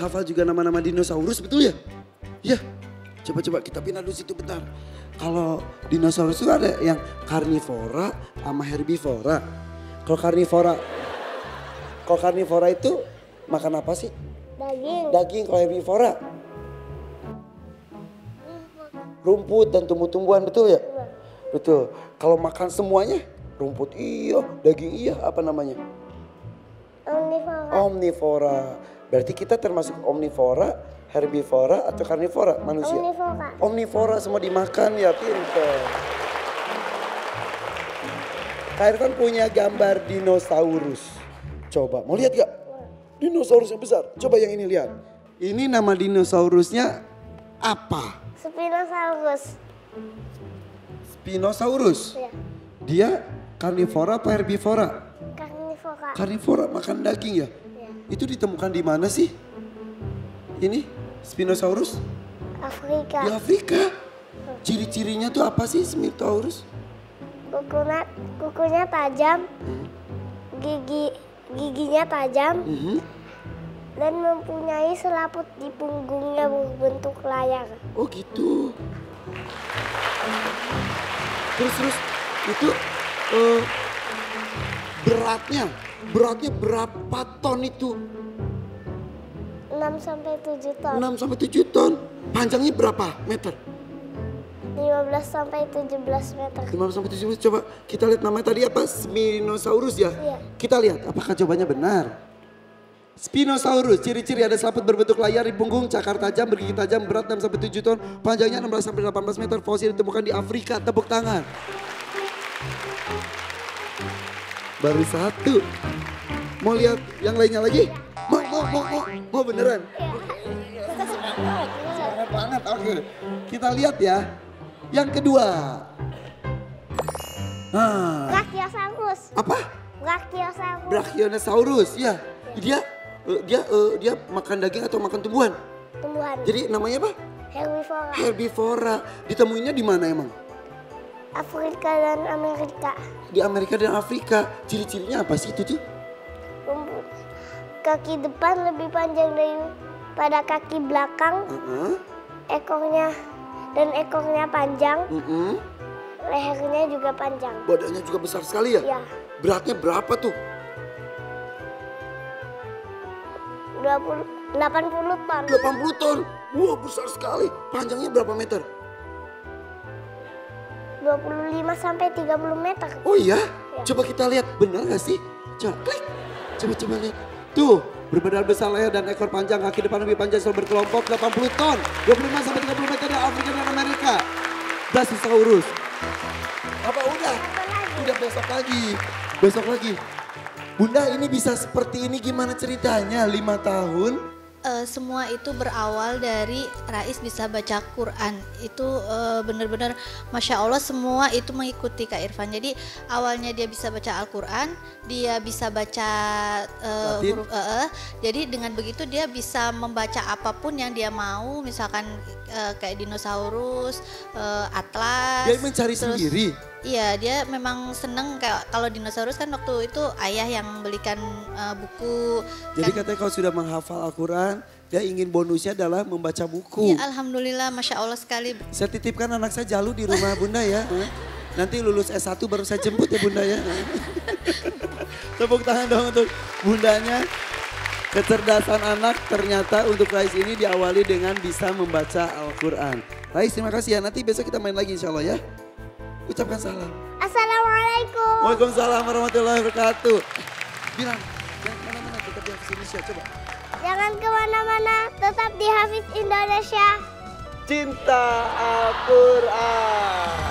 hafal juga nama-nama dinosaurus, betul ya? Iya. Coba-coba kita pindah dulu situ bentar. Kalau dinosaurus itu ada yang karnivora sama herbivora. Kalau karnivora itu makan apa sih? Daging. Daging. Kalau herbivora? Rumput dan tumbuh-tumbuhan, betul ya? Betul. Kalau makan semuanya? Rumput iya, daging iya, apa namanya? Omnivora. Omnivora. Berarti kita termasuk omnivora, herbivora atau karnivora manusia? Omnivora. Omnivora, semua dimakan ya, pinter. Kak Irfan punya gambar dinosaurus. Coba, mau lihat gak? Dinosaurus yang besar. Coba yang ini lihat. Ini nama dinosaurusnya apa? Spinosaurus. Spinosaurus? Iya. Dia karnivora apa herbivora? Karnivora. Karnivora, makan daging ya? Ya. Itu ditemukan di mana sih? Ini Spinosaurus? Afrika. Di Afrika? Ciri-cirinya tuh apa sih Spinosaurus? Kukunya tajam, giginya tajam, dan mempunyai selaput di punggungnya berbentuk layar. Oh gitu. Terus itu beratnya berapa ton itu? 6-7 ton. 6-7 ton. Panjangnya berapa meter? 15-17 meter. 15-17 meter. Coba kita lihat namanya tadi apa? Spinosaurus ya? Iya. Kita lihat apakah jawabannya benar. Spinosaurus, ciri-ciri ada selaput berbentuk layar di punggung, cakar tajam, bergigi tajam, berat 6-7 ton, panjangnya 16-18 meter, fosil ditemukan di Afrika. Tepuk tangan. Baru satu. Mau lihat yang lainnya lagi? Mau beneran? Semangat banget, oke. Kita lihat ya. Yang kedua. Brachiosaurus. Apa? Brachiosaurus. Brachiosaurus, ya. Dia makan daging atau makan tumbuhan? Tumbuhan. Jadi namanya apa? Herbivora. Herbivora. Ditemuinnya di mana emang? Afrika dan Amerika. Di Amerika dan Afrika. Ciri-cirinya apa sih itu tuh? Kaki depan lebih panjang daripada kaki belakang. Ekornya panjang. Lehernya juga panjang. Badannya juga besar sekali ya? Iya. Beratnya berapa tuh? 80 ton. 80 ton? Wah, besar sekali. Panjangnya berapa meter? 25-30 meter. Oh iya? Ya. Coba kita lihat, benar gak sih? Coba klik. Coba lihat. Tuh, berbeda besar leher dan ekor panjang, kaki depan lebih panjang, selalu berkelompok 80 ton, 25-30 meter dari Afrika dan Amerika. Basisaurus. Apa udah? Udah besok lagi. Besok lagi. Bunda ini bisa seperti ini gimana ceritanya 5 tahun? Semua itu berawal dari Rais bisa baca Quran. Itu benar-benar Masya Allah, semua itu mengikuti Kak Irfan. Jadi awalnya dia bisa baca Al-Quran, dia bisa baca huruf E. Jadi dengan begitu dia bisa membaca apapun yang dia mau. Misalkan kayak dinosaurus, atlas. Dia mencari sendiri? Iya, dia memang seneng kayak kalau dinosaurus kan waktu itu ayah yang belikan buku. Jadi kan, katanya kalau sudah menghafal Al-Quran, dia ingin bonusnya adalah membaca buku. Iya, Alhamdulillah, Masya Allah sekali. Saya titipkan anak saya Jalu di rumah Bunda ya. Nanti lulus S1 baru saya jemput ya Bunda ya. Tepuk tangan dong untuk bundanya. Kecerdasan anak ternyata untuk Rais ini diawali dengan bisa membaca Al-Quran. Rais, terima kasih ya, nanti besok kita main lagi insya Allah ya. Ucapkan salam. Assalamualaikum. Waalaikumsalam warahmatullahi wabarakatuh. Bilang, jangan kemana-mana, tetap di Hafiz Indonesia, coba. Jangan kemana-mana, tetap di Hafiz Indonesia. Cinta Al-Quran.